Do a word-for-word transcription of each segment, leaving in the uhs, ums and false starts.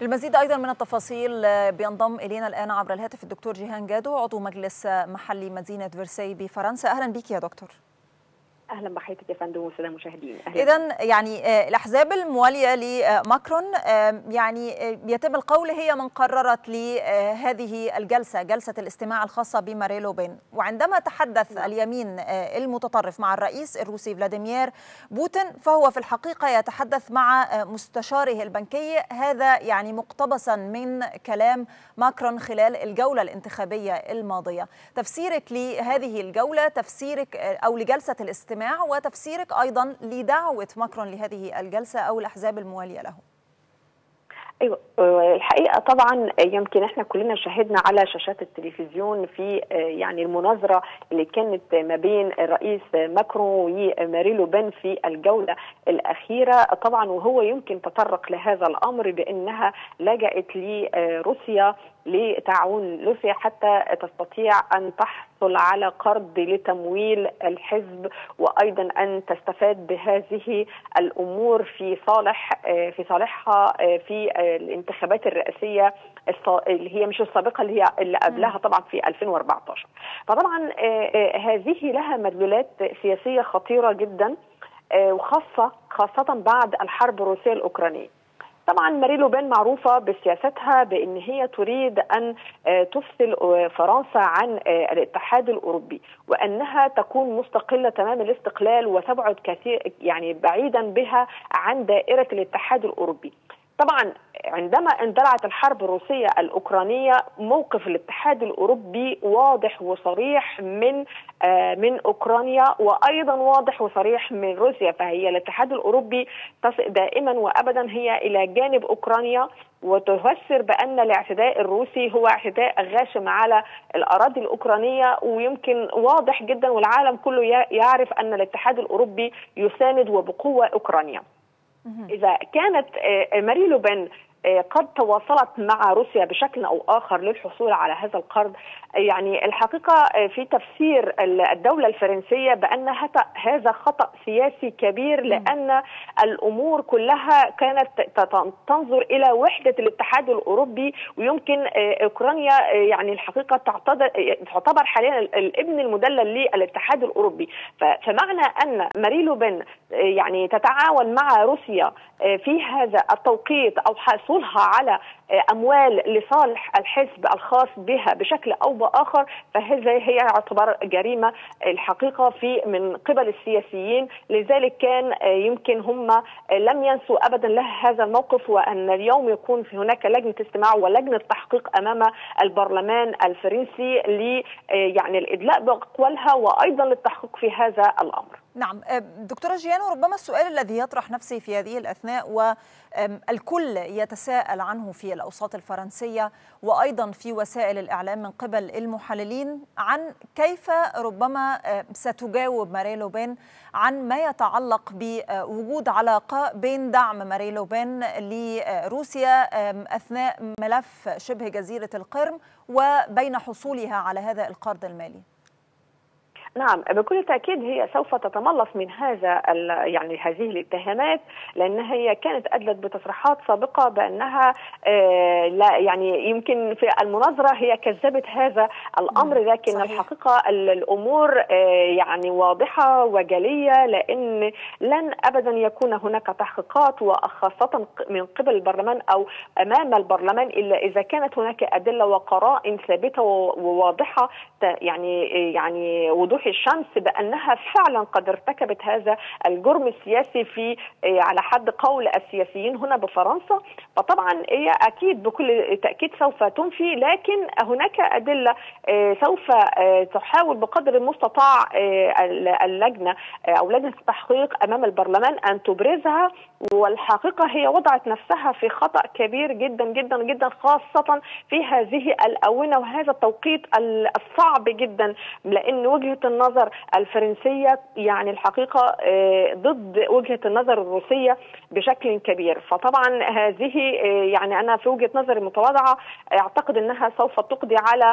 للمزيد أيضا من التفاصيل بينضم إلينا الآن عبر الهاتف الدكتور جيهان جادو، عضو مجلس محلي مدينة فرساي بفرنسا. أهلا بك يا دكتور. أهلا بحياتك يا فندم والسادة المشاهدين. إذا يعني الأحزاب الموالية لماكرون يعني يتم القول هي من قررت لهذه الجلسة، جلسة الاستماع الخاصة بمارين لوبان، وعندما تحدث اليمين المتطرف مع الرئيس الروسي فلاديمير بوتين فهو في الحقيقة يتحدث مع مستشاره البنكي، هذا يعني مقتبسا من كلام ماكرون خلال الجولة الانتخابية الماضية. تفسيرك لهذه الجولة، تفسيرك أو لجلسة الاستماع، وتفسيرك أيضا لدعوة ماكرون لهذه الجلسة أو الأحزاب الموالية له؟ أيوة، الحقيقة طبعا يمكن احنا كلنا شاهدنا على شاشات التلفزيون في يعني المناظرة اللي كانت ما بين الرئيس ماكرون ومارين لوبان في الجولة الأخيرة، طبعا وهو يمكن تطرق لهذا الأمر بأنها لجأت لروسيا لتعاون روسيا حتى تستطيع أن تحصل على قرض لتمويل الحزب، وأيضا أن تستفاد بهذه الأمور في صالح في صالحها في الانتخابات الرئاسية اللي هي مش السابقة، اللي هي اللي قبلها طبعا في ألفين وأربعة عشر. فطبعا هذه لها مدلولات سياسية خطيرة جدا، وخاصة خاصة بعد الحرب الروسية الأوكرانية. طبعا مارين لوبان معروفه بسياستها بان هي تريد ان تفصل فرنسا عن الاتحاد الاوروبي، وانها تكون مستقله تمام الاستقلال وتبعد كثير يعني بعيدا بها عن دائره الاتحاد الاوروبي. طبعا عندما اندلعت الحرب الروسية الأوكرانية موقف الاتحاد الأوروبي واضح وصريح من آه من أوكرانيا، وأيضا واضح وصريح من روسيا. فهي الاتحاد الأوروبي تصل دائما وأبدا هي إلى جانب أوكرانيا، وتفسر بأن الاعتداء الروسي هو اعتداء غاشم على الأراضي الأوكرانية، ويمكن واضح جدا والعالم كله يعرف أن الاتحاد الأوروبي يساند وبقوة أوكرانيا. إذا كانت مارين لوبان قد تواصلت مع روسيا بشكل أو آخر للحصول على هذا القرض، يعني الحقيقة في تفسير الدولة الفرنسية بأن هذا خطأ سياسي كبير، لأن الأمور كلها كانت تنظر إلى وحدة الاتحاد الأوروبي، ويمكن أوكرانيا يعني الحقيقة تعتبر حاليا الابن المدلل للاتحاد الأوروبي. فمعنى أن مارين لوبان يعني تتعاون مع روسيا في هذا التوقيت أو حصول على أموال لصالح الحزب الخاص بها بشكل أو بآخر، فهذا هي تعتبر جريمة الحقيقة في من قبل السياسيين. لذلك كان يمكن هم لم ينسوا أبدا له هذا الموقف، وأن اليوم يكون في هناك لجنة استماع ولجنة تحقيق أمام البرلمان الفرنسي ل يعني الإدلاء بأقوالها وأيضا للتحقيق في هذا الأمر. نعم دكتورة جيهان، ربما السؤال الذي يطرح نفسي في هذه الأثناء والكل يتساءل عنه في الأوساط الفرنسية وأيضا في وسائل الإعلام من قبل المحللين، عن كيف ربما ستجاوب مارين لوبان عن ما يتعلق بوجود علاقة بين دعم مارين لوبان لروسيا أثناء ملف شبه جزيرة القرم وبين حصولها على هذا القرض المالي. نعم بكل تأكيد هي سوف تتملص من هذا يعني هذه الاتهامات، لأن هي كانت أدلت بتصريحات سابقة بأنها آه لا يعني يمكن في المناظرة هي كذبت هذا الأمر، لكن صحيح. الحقيقة الأمور آه يعني واضحة وجلية، لأن لن أبدا يكون هناك تحقيقات وخاصة من قبل البرلمان أو أمام البرلمان إلا إذا كانت هناك أدلة وقرائن ثابتة وواضحة يعني يعني وضوح الشمس بأنها فعلا قد ارتكبت هذا الجرم السياسي في على حد قول السياسيين هنا بفرنسا. فطبعا هي أكيد بكل تأكيد سوف تنفي، لكن هناك أدلة سوف تحاول بقدر المستطاع اللجنة أو لجنة التحقيق أمام البرلمان أن تبرزها. والحقيقة هي وضعت نفسها في خطأ كبير جدا جدا جدا، خاصة في هذه الأونة وهذا التوقيت الصعب جدا، لأن وجهة النظر الفرنسية يعني الحقيقة ضد وجهة النظر الروسية بشكل كبير. فطبعا هذه يعني أنا في وجهة نظري المتواضعة أعتقد أنها سوف تقضي على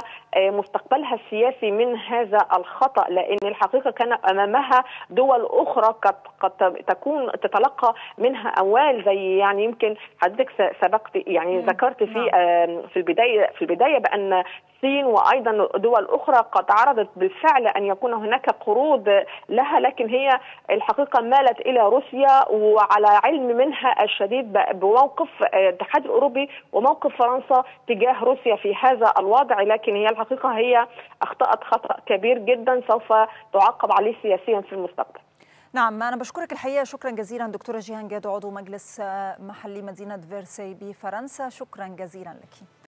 مستقبلها السياسي من هذا الخطأ، لأن الحقيقة كان أمامها دول أخرى قد قد تكون تتلقى منها أموال، زي يعني يمكن حضرتك سبقت يعني ذكرت في في البداية في البداية بأن الصين وايضا دول اخرى قد عرضت بالفعل ان يكون هناك قروض لها، لكن هي الحقيقه مالت الى روسيا، وعلى علم منها الشديد بموقف الاتحاد الاوروبي وموقف فرنسا تجاه روسيا في هذا الوضع. لكن هي الحقيقه هي اخطأت خطأ كبير جدا سوف تعاقب عليه سياسيا في المستقبل. نعم، أنا بشكرك الحقيقة، شكرا جزيلا دكتورة جيهان جادو، عضو مجلس محلي مدينة فرساي بفرنسا، شكرا جزيلا لك.